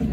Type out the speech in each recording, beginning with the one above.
Sure,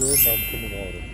I'm coming out of it.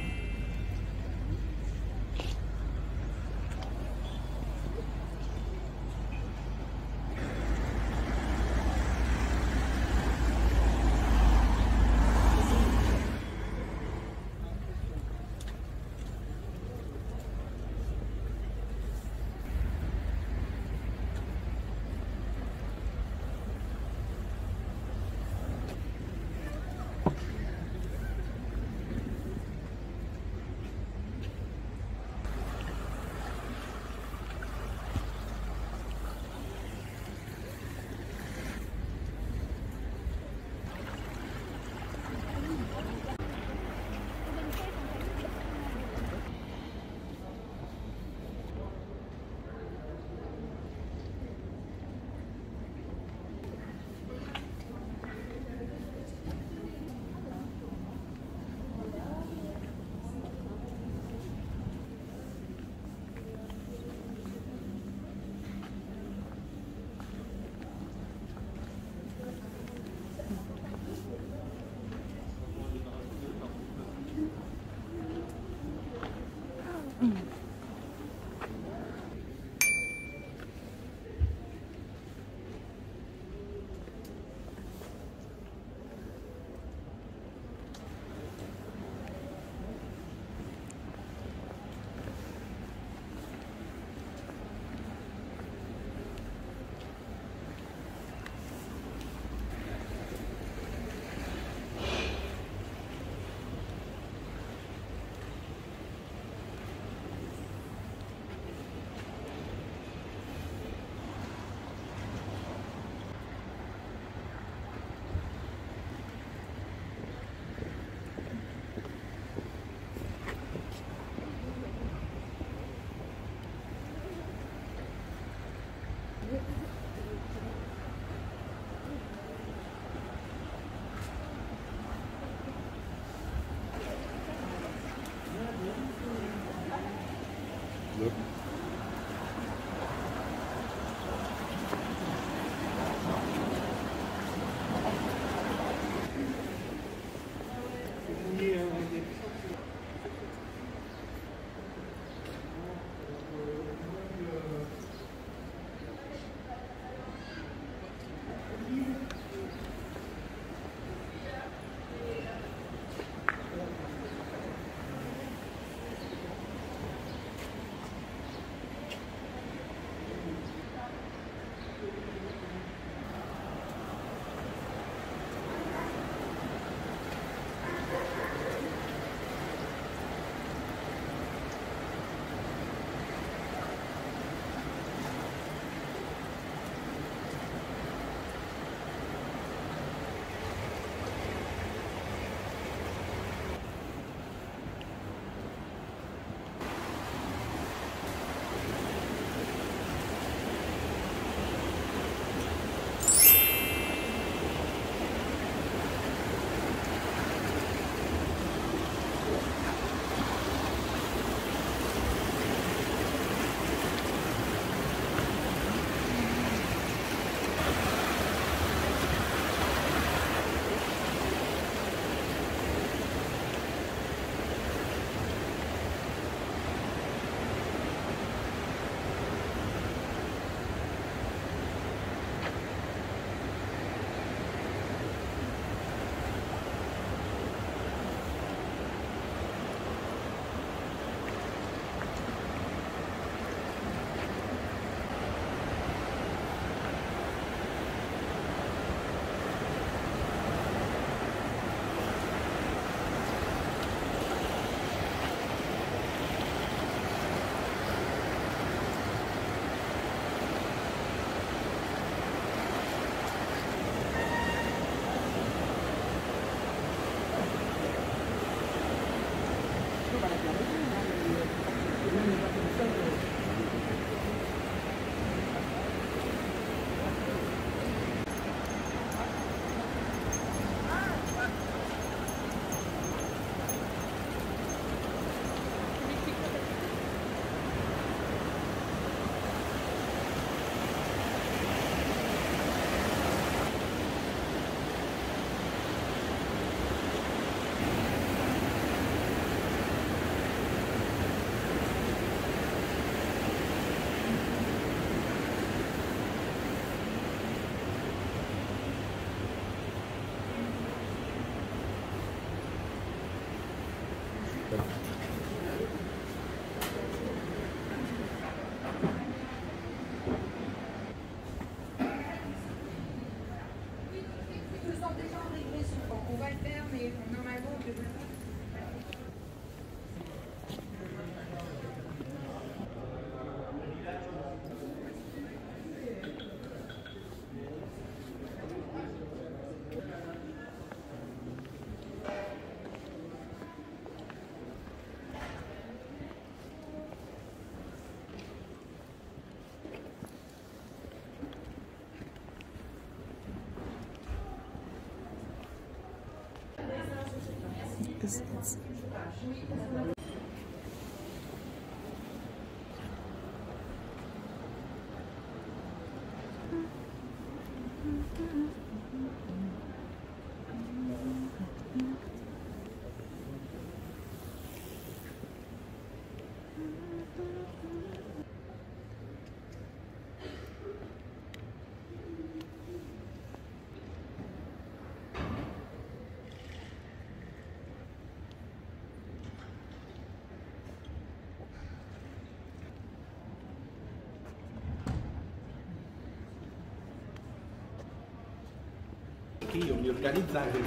It's io mi organizzo anche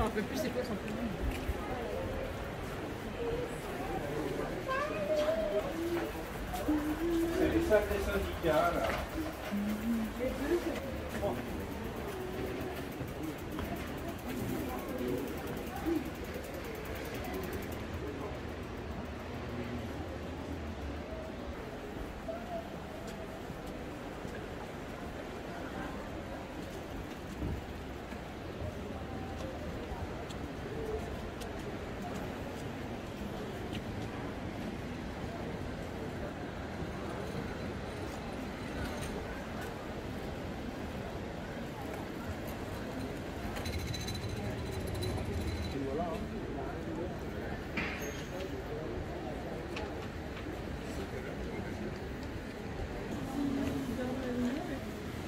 un peu plus, c'est quoi son problème? C'est les salles des syndicats, là. Les deux, c'est bon.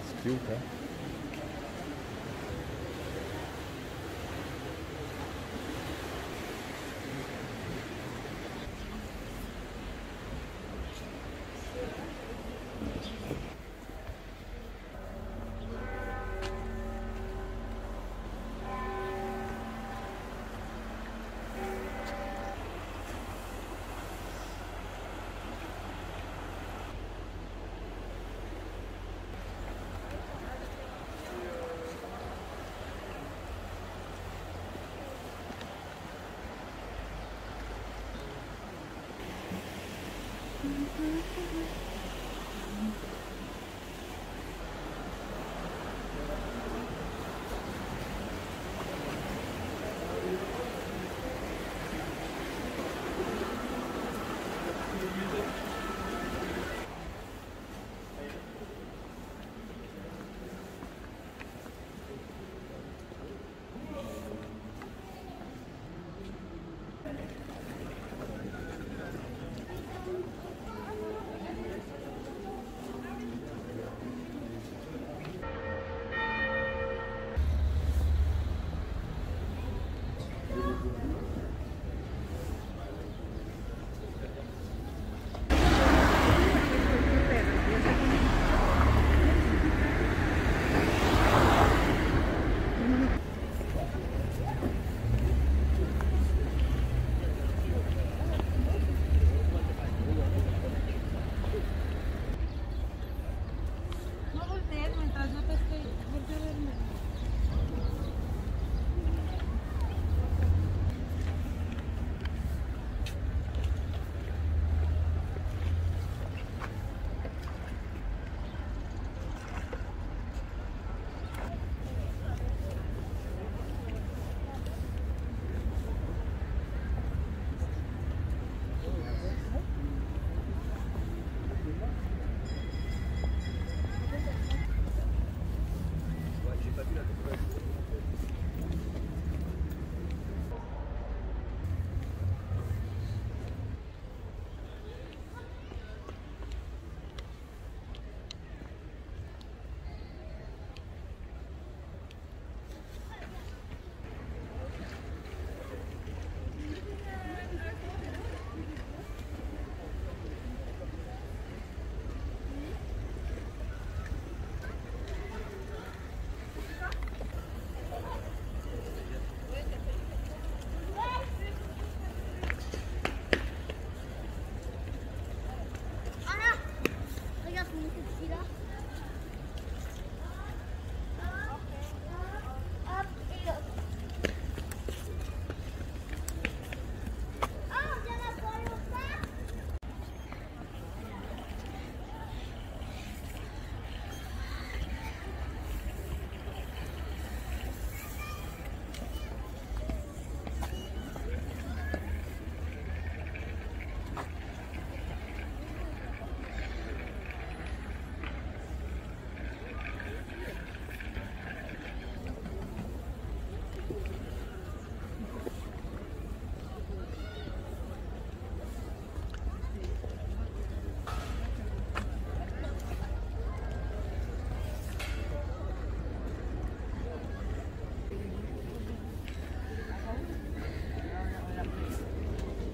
It's cute, huh? hacer mientras yo te estoy...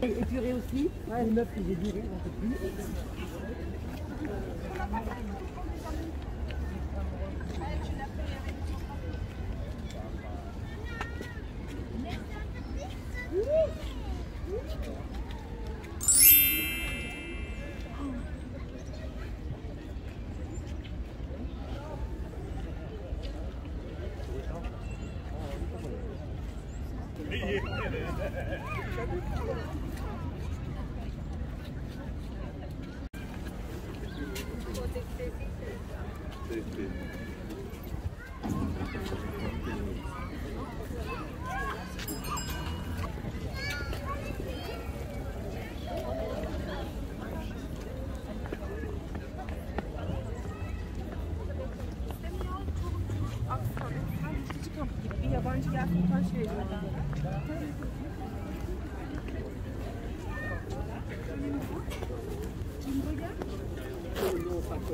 Épuré aussi, ouais, les meufs que j'ai duré, j'en peux plus.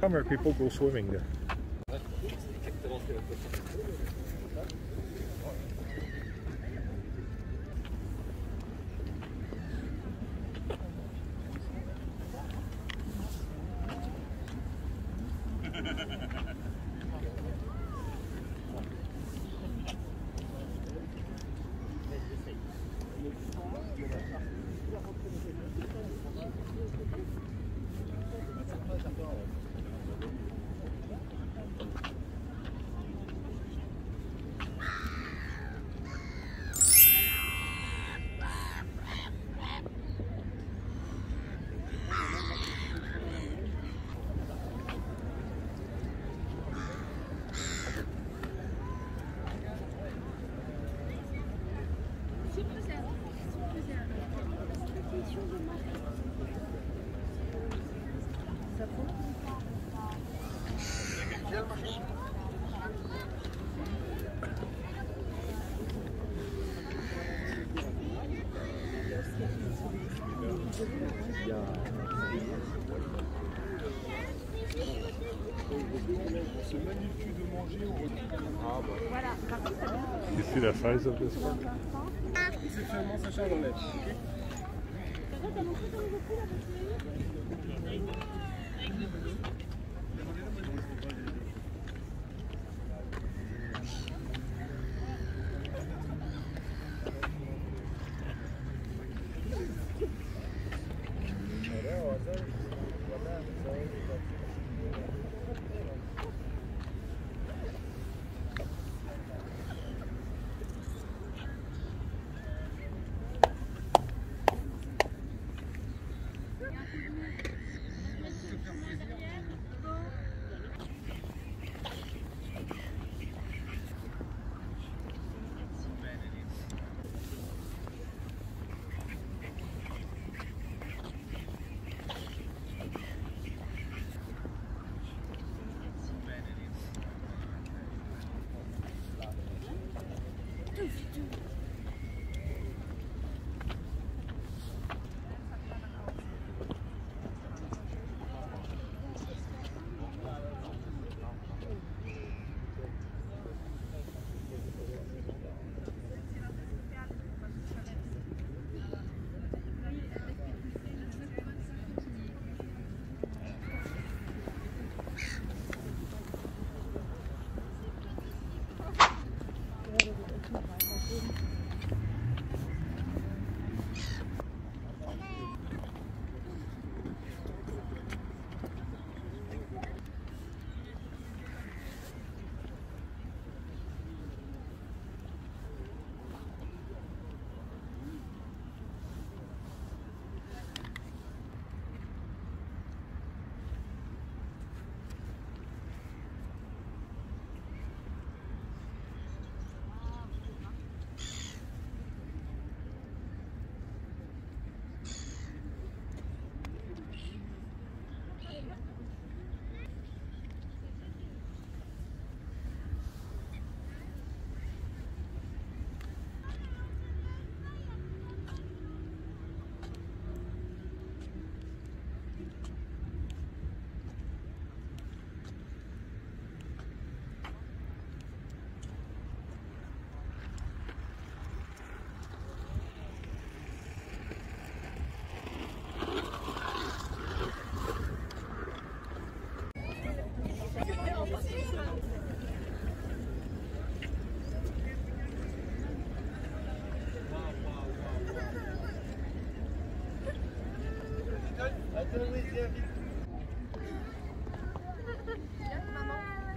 Summer people go swimming there. se magnitude de manger au requin. You see the size of this one? Exceptionnellement, ça change en l'air.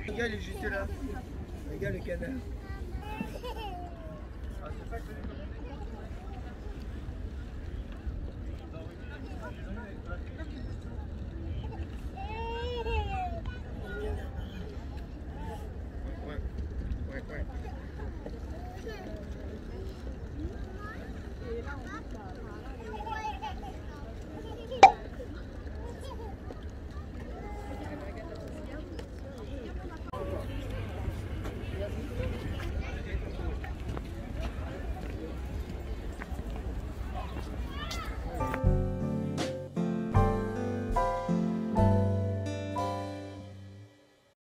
Regarde, il est juste là. Regarde le canard. Ah, c'est pas que